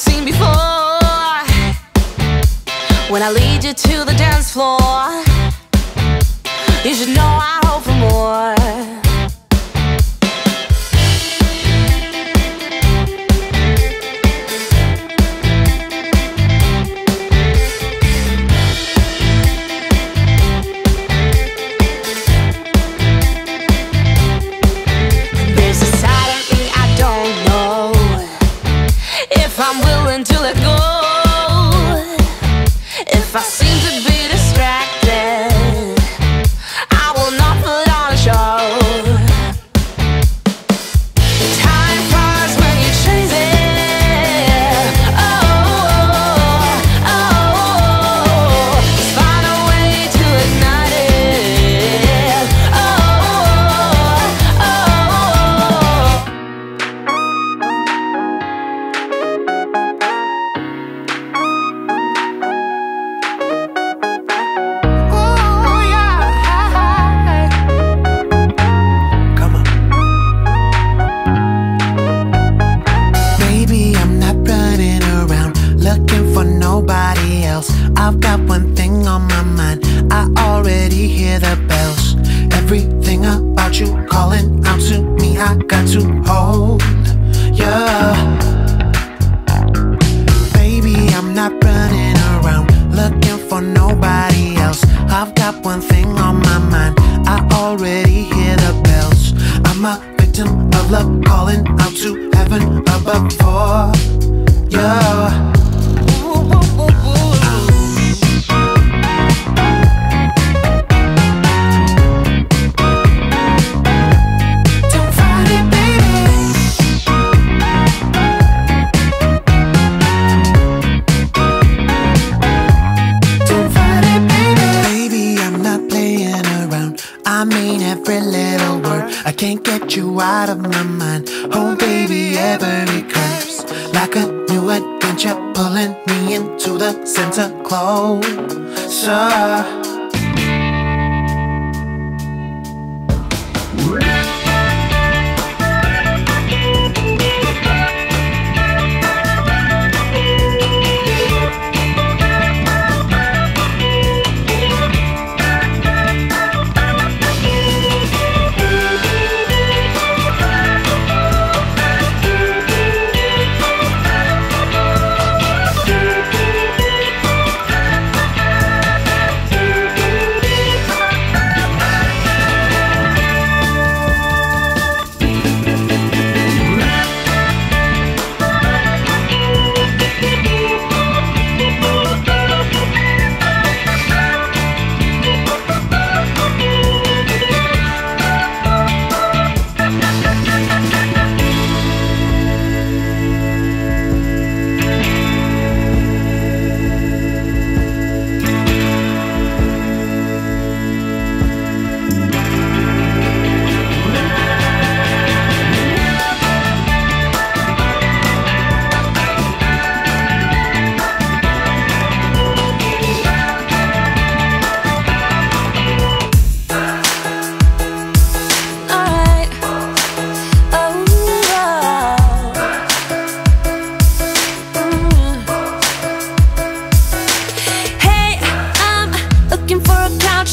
I've seen before. When I lead you to the dance floor, you should know I hope for more. I'm willing to let go if I seem to be distracted. I will not put on a show. Time flies when you're chasing. Oh, oh, oh, just find a way to ignite it. Oh, oh, oh, oh. I've got one thing on my mind, I already hear the bells. Everything about you calling out to me, I got to hold you. Baby, I'm not running around looking for nobody else. I've got one thing on my mind, I already hear the bells. I'm a victim of love calling out to heaven above for you. I mean every little word, I can't get you out of my mind. Oh baby, every curve's like a new adventure, pulling me into the center closer.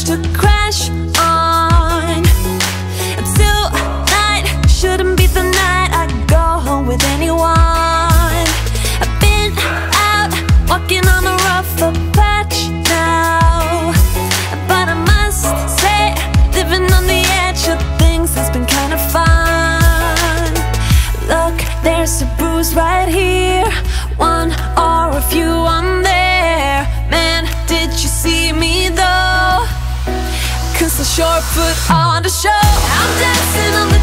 To crash on tonight, shouldn't be the night I go home with anyone. I've been out walking on a rougher patch now, but I must say, living on the edge of things has been kind of fun. Look, there's a bruise right here, one or a few on there. Man, did you see me though? Cause a short foot on the show, I'm dancing on the